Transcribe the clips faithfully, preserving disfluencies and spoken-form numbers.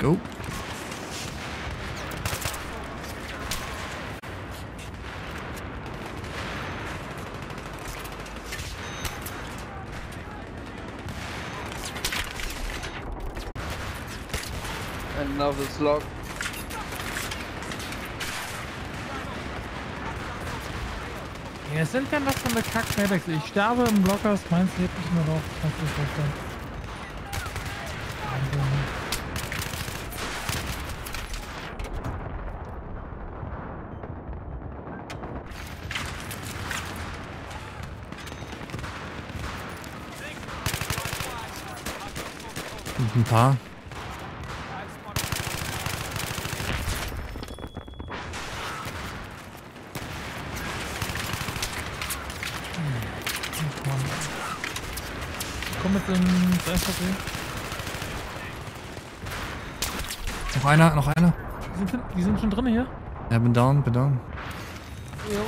go. Another slug. Ja, es sind ja noch so eine Kack-Paybacks. Ich sterbe im Blocker, das meins lebt nicht mehr drauf. Das ist das dann. Ein paar. Komm mit dem Seilschaft hin. Noch einer, noch einer. Die sind, die sind schon drin hier. Ja, bin down, bin down. Jo.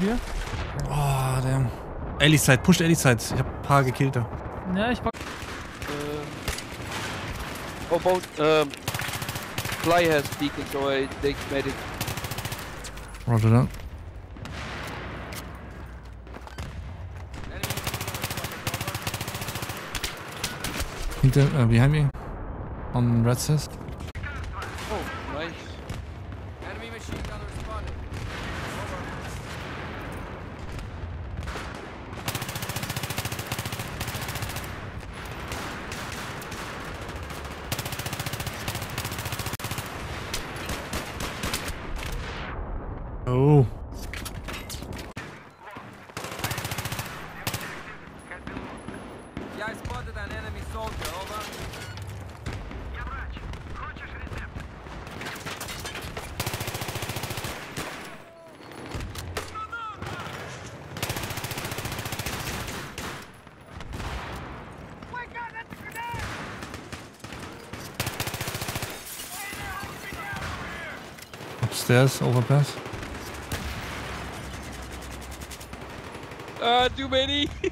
Dir? Oh, damn. Ellie-Side, pusht Ellie-Side. Ich hab ein paar gekillt da. Ja, ich pack. Ähm. Oh, boat. Ähm. Fly has beacon, so I they made it. Roger that. Hinter, äh, behind me. On red cess. Oh. Yeah, I spotted an enemy soldier, over. Upstairs, overpass. Ah, uh, too many! uh, they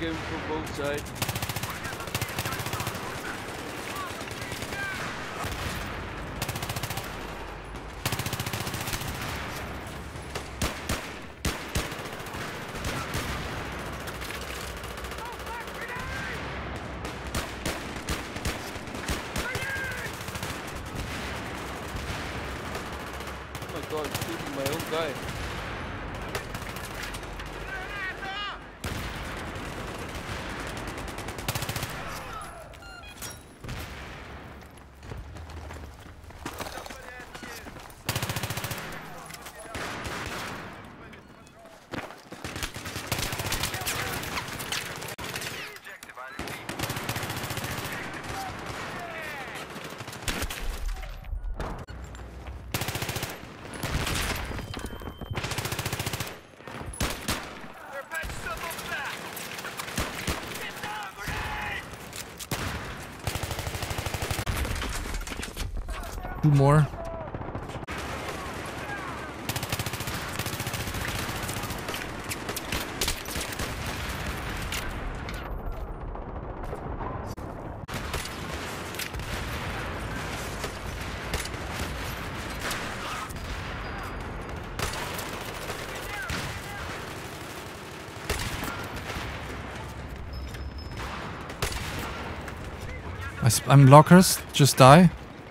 came from both sides. Oh my god, I'm shooting my own guy. Two more. I'm lockers, just die.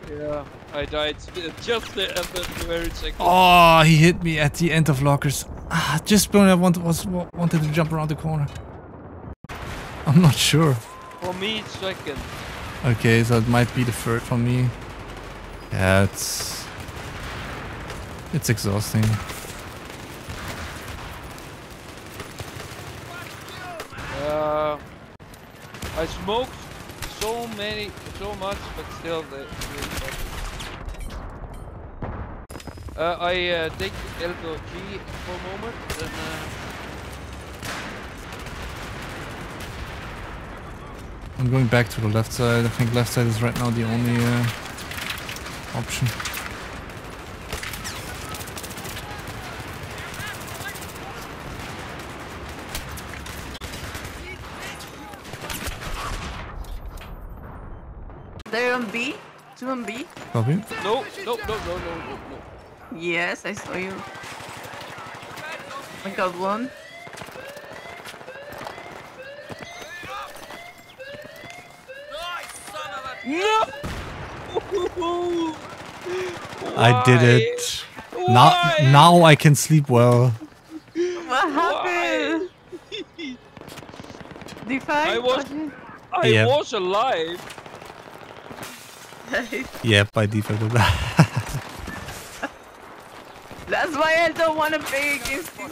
Yeah. I died just at the very second. Oh, he hit me at the end of lockers. Ah, just when I want, was, wanted to jump around the corner. I'm not sure. For me, it's second. Okay, so it might be the third for me. Yeah, it's... It's exhausting. Uh, I smoked so many, so much, but still they... they Uh, I uh, take L G for a moment, then... Uh I'm going back to the left side. I think left side is right now the only uh, option. They're on B? Two on B? Copy. No, no, no, no, no, no, no. Yes, I saw you. I got one. No! I did it. Why? Now, now I can sleep well. What happened? Define. I was, I yep. was alive. Yep, I defended that. That's why I don't want to play against D C.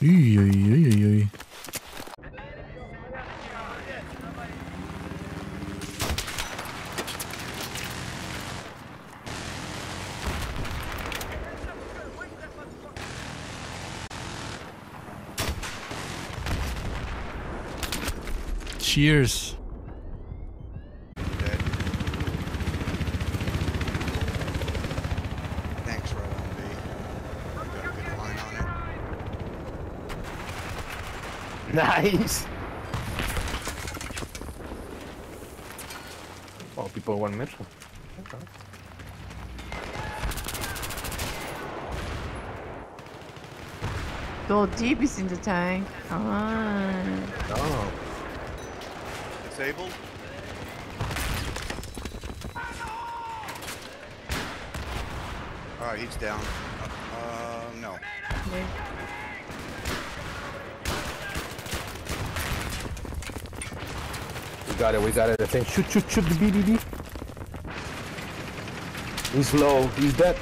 Ui, ui, ui, ui. Cheers. Nice! Oh, people one metro. Okay. Go deep is in the tank. Come on. Oh. Disabled? Alright, he's down. Uh, no. Okay. We got it, we got it, I think. Shoot, shoot, shoot the B D D. He's low, he's dead.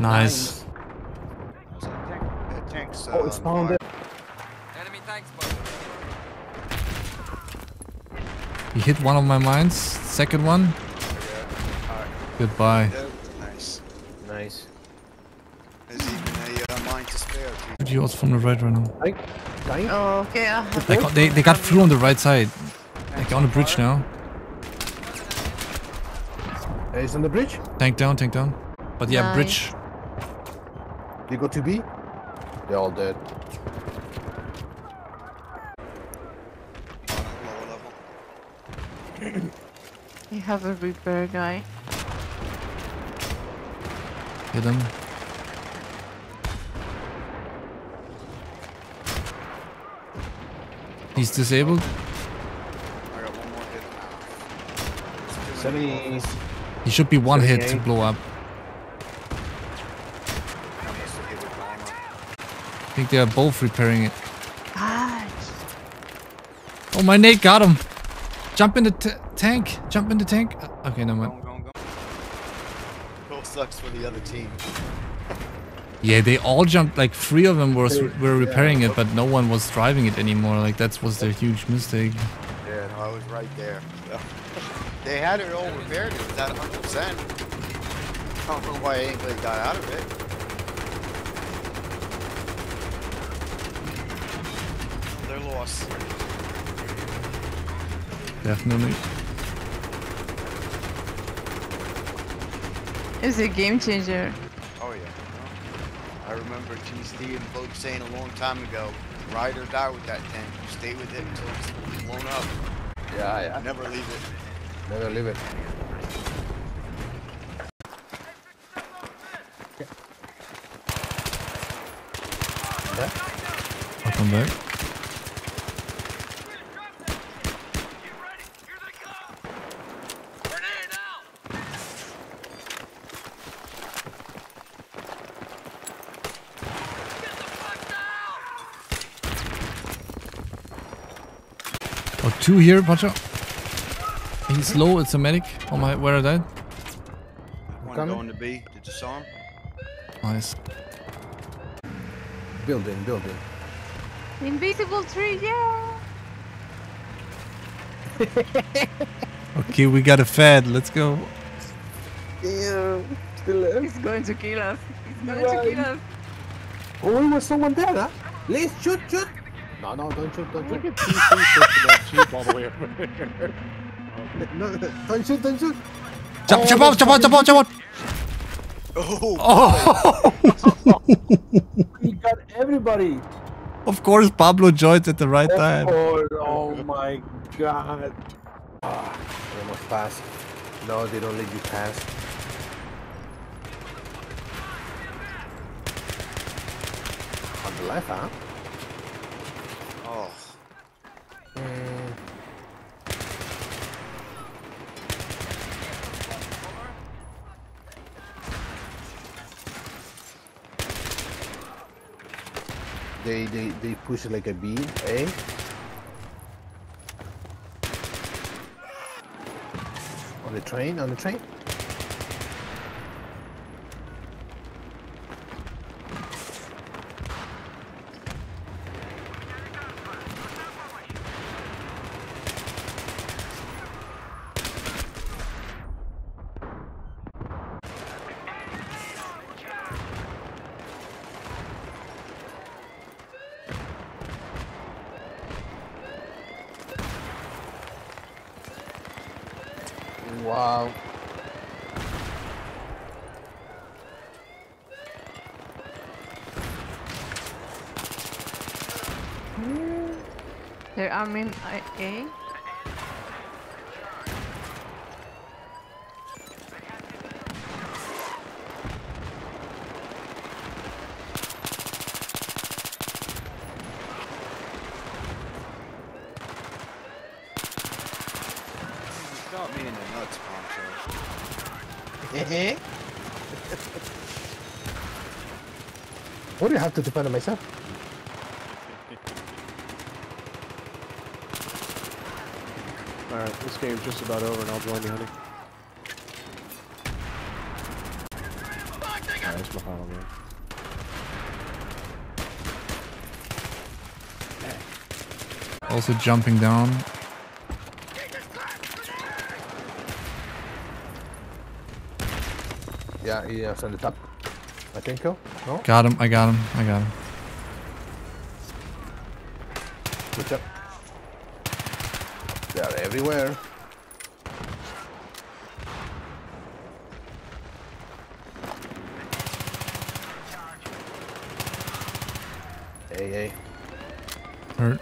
Nice. nice. That tank's, uh, oh, it's pounded. Enemy tanks, he hit one of my mines, second one. Yeah. Right. Goodbye. Yeah. Nice. Nice. There's even a uh, mine to spare. G G from the right right now. I Oh, okay, uh, they, got, they, they got through on the right side. Like on the bridge now. He's on the bridge? Tank down, tank down. But yeah, nice. Bridge. They go to B? They're all dead. You have a repair guy. Hit him. He's disabled. I got one more hit. seventy. He should be one hit to blow up. I think they are both repairing it. God. Oh, my nade got him. Jump in the t tank. Jump in the tank. Okay, never mind. Go, go, go. Both sucks for the other team. Yeah, they all jumped, like three of them was, were repairing it, but no one was driving it anymore. Like, that was their huge mistake. Yeah, no, I was right there. They had it all repaired, it was at one hundred percent. I don't know why anybody got out of it. They're lost. Definitely. It's a game changer. Oh, yeah. I remember G S D and Bloke saying a long time ago, ride or die with that tank. You stay with it until it's blown up. Yeah, yeah. Never leave it. Never leave it. Yeah. I'll come back. Got two here, Pancho. He's low, it's a medic. Oh my, where are they? One coming. Going to B, did you saw him? Nice. Building, building. Invisible tree, yeah! Okay, we got a fad, let's go. Yeah, to the left. He's going to kill us. He's going right. to kill us. Oh, there was someone there, huh? Please shoot, shoot! No, no, don't shoot, don't shoot. Shoot all the way over. No, don't shoot, don't shoot. Jump, oh, jump out, jump out, jump out, jump out! Oh! Oh. He got everybody! Of course, Pablo joined at the right oh, time. Oh, oh my god. Oh, I almost passed. No, they don't let you pass. On the left, huh? Oh. Mm. They, they, they push like a bee, eh? On the train, on the train? Wow. There are men A. Got me in the nuts, Poncho. What do you have to defend on myself? Alright, this game's just about over and I'll join you, honey. Alright, it's behind me. Also jumping down. Yeah, yeah, it's on the top. I think go. No? Got him, I got him, I got him. Switch up. They are everywhere. Hey, hey. Hurt.